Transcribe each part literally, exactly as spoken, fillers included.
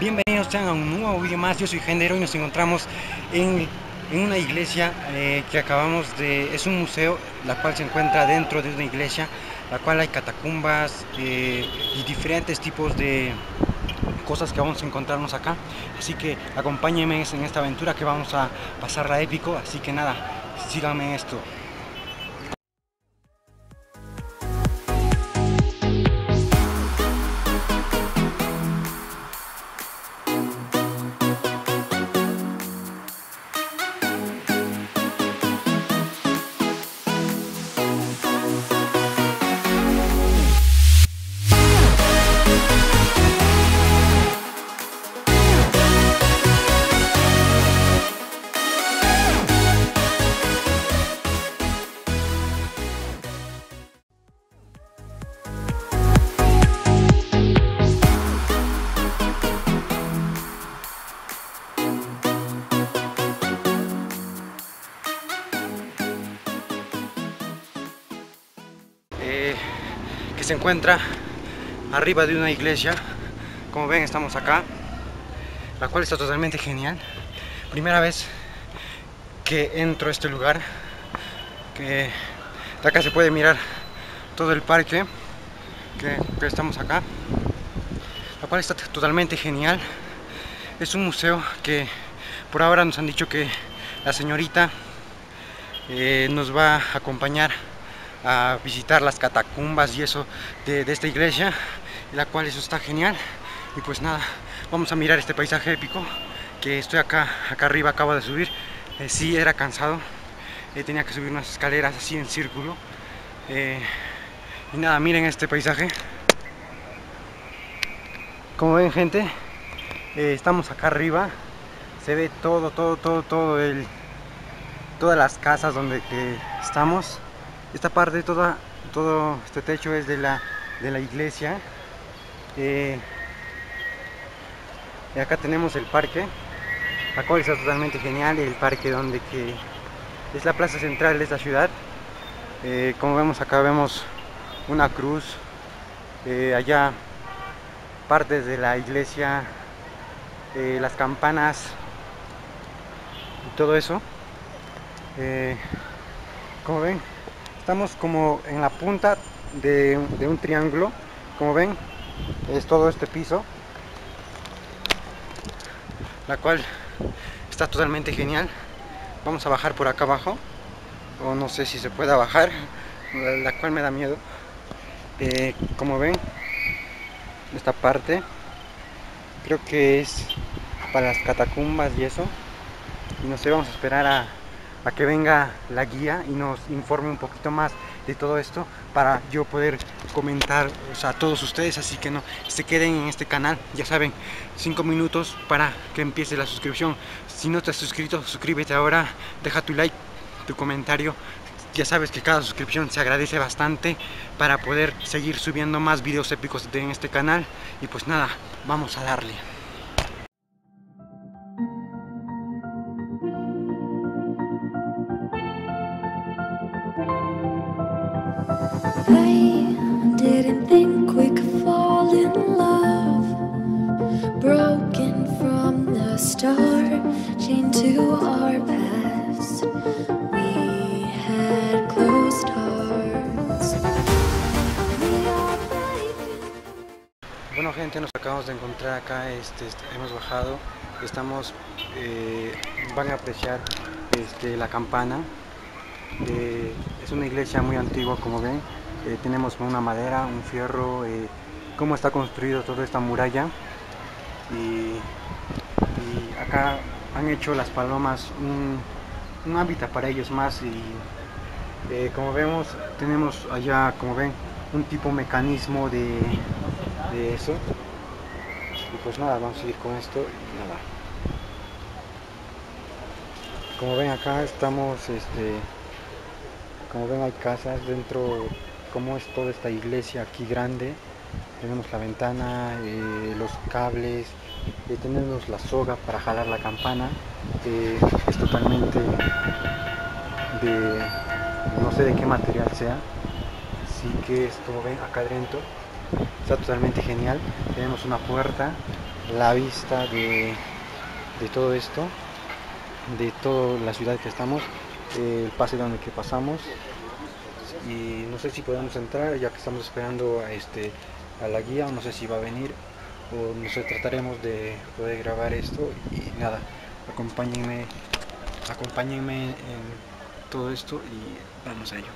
Bienvenidos a un nuevo vídeo más. Yo soy Hender y nos encontramos en, en una iglesia eh, que acabamos de... Es un museo, la cual se encuentra dentro de una iglesia, la cual hay catacumbas eh, y diferentes tipos de cosas que vamos a encontrarnos acá. Así que acompáñenme en esta aventura que vamos a pasarla épico. Así que nada, síganme en esto. Que se encuentra arriba de una iglesia. Como ven, estamos acá, la cual está totalmente genial. Primera vez que entro a este lugar, que de acá se puede mirar todo el parque que, que estamos acá, la cual está totalmente genial. Es un museo que por ahora nos han dicho que la señorita eh, nos va a acompañar a visitar las catacumbas y eso de, de esta iglesia, la cual eso está genial. Y pues nada, vamos a mirar este paisaje épico que estoy acá, acá arriba. Acabo de subir, eh, sí era cansado, eh, tenía que subir unas escaleras así en círculo, eh, y nada, miren este paisaje. Como ven, gente, eh, estamos acá arriba, se ve todo, todo, todo, todo el, todas las casas donde que estamos. Esta parte, toda, todo este techo es de la, de la iglesia. Eh, y acá tenemos el parque, la cual está totalmente genial. El parque donde que es la plaza central de esta ciudad. Eh, como vemos acá, vemos una cruz. Eh, allá partes de la iglesia, eh, las campanas y todo eso. Eh, como ven, estamos como en la punta de, de un triángulo. Como ven, es todo este piso, la cual está totalmente genial. Vamos a bajar por acá abajo, o no sé si se pueda bajar, la cual me da miedo. Eh, como ven, esta parte creo que es para las catacumbas y eso, y no sé, vamos a esperar a a que venga la guía y nos informe un poquito más de todo esto para yo poder comentar, o sea, a todos ustedes. Así que no se queden en este canal, ya saben, cinco minutos para que empiece la suscripción. Si no te has suscrito, suscríbete ahora, deja tu like, tu comentario. Ya sabes que cada suscripción se agradece bastante para poder seguir subiendo más videos épicos en este canal. Y pues nada, vamos a darle. I didn't think we could fall in love, broken from the start, chained to our past. We had closed hearts. Bueno, gente, nos acabamos de encontrar acá. Este, este, hemos bajado, estamos, eh, van a apreciar este, la campana. Eh, es una iglesia muy antigua, como ven. Eh, tenemos una madera, un fierro, eh, cómo está construido toda esta muralla. Y, y acá han hecho las palomas un, un hábitat para ellos más. Y eh, como vemos, tenemos allá, como ven, un tipo mecanismo de, de eso. Y pues nada, vamos a seguir con esto. Y nada, como ven, acá estamos, este, como ven, hay casas dentro. Como es toda esta iglesia aquí grande, tenemos la ventana, eh, los cables, eh, tenemos la soga para jalar la campana. Eh, es totalmente de, no sé de qué material sea, así que es como ven acá adentro, está totalmente genial. Tenemos una puerta, la vista de, de todo esto, de toda la ciudad que estamos, eh, el paseo donde que pasamos. Y no sé si podemos entrar, ya que estamos esperando a, este, a la guía, no sé si va a venir, o no sé, trataremos de poder grabar esto. Y nada, acompáñenme, acompáñenme en todo esto y vamos a ello.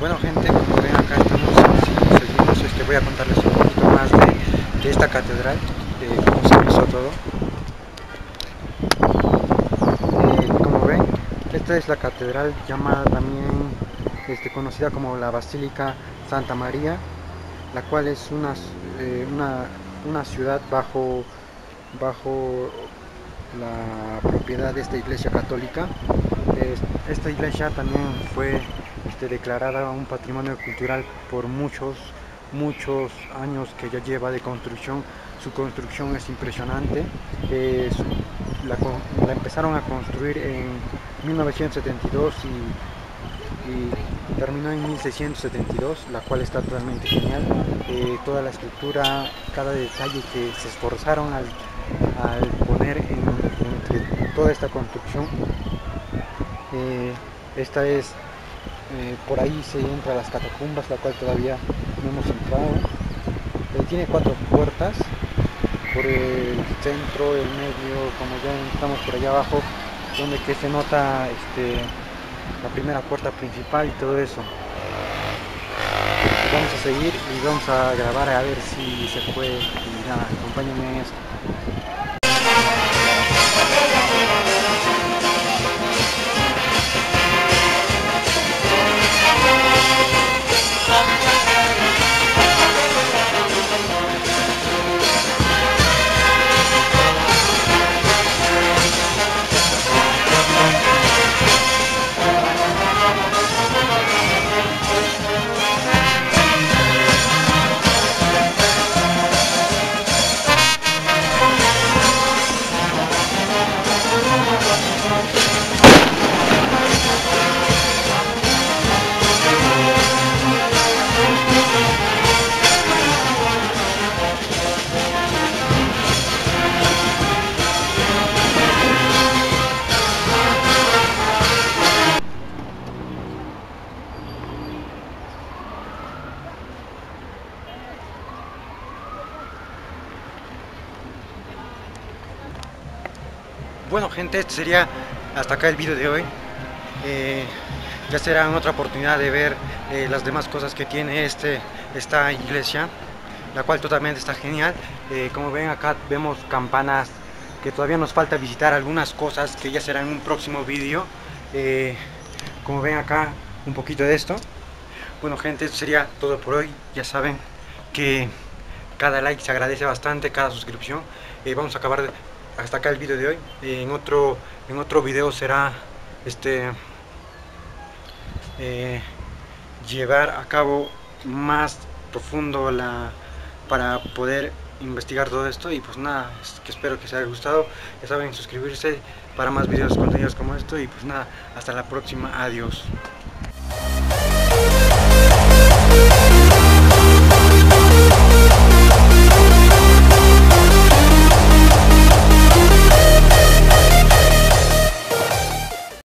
Bueno gente, como ven acá estamos, si seguimos, este, voy a contarles un poquito más de, de esta catedral, de cómo se hizo todo. Eh, como ven, esta es la catedral llamada también, este, conocida como la Basílica Santa María, la cual es una, eh, una, una ciudad bajo, bajo la propiedad de esta iglesia católica. Eh, esta iglesia también fue Este, declarada un patrimonio cultural por muchos, muchos años que ya lleva de construcción. Su construcción es impresionante. Eh, su, la, la empezaron a construir en mil novecientos setenta y dos y, y terminó en mil seiscientos setenta y dos, la cual está totalmente genial. Eh, toda la estructura, cada detalle que se esforzaron al, al poner en, en toda esta construcción. Eh, esta es Eh, por ahí se entra a las catacumbas, la cual todavía no hemos entrado. Eh, tiene cuatro puertas por el centro, el medio, como ya estamos por allá abajo, donde que se nota este, la primera puerta principal y todo eso. Vamos a seguir y vamos a grabar a ver si se puede, y nada, acompáñenme en esto. Bueno gente, este sería hasta acá el video de hoy. Eh, ya será otra oportunidad de ver eh, las demás cosas que tiene este, esta iglesia, la cual totalmente está genial. Eh, como ven acá vemos campanas, que todavía nos falta visitar algunas cosas que ya será en un próximo video. Eh, como ven acá un poquito de esto. Bueno gente, esto sería todo por hoy. Ya saben que cada like se agradece bastante, cada suscripción. Eh, vamos a acabar de... Hasta acá el video de hoy. Eh, en otro en otro video será este eh, llevar a cabo más profundo la para poder investigar todo esto. Y pues nada, es que espero que les haya gustado. Ya saben, suscribirse para más videos, contenidos como esto. Y pues nada, hasta la próxima, adiós.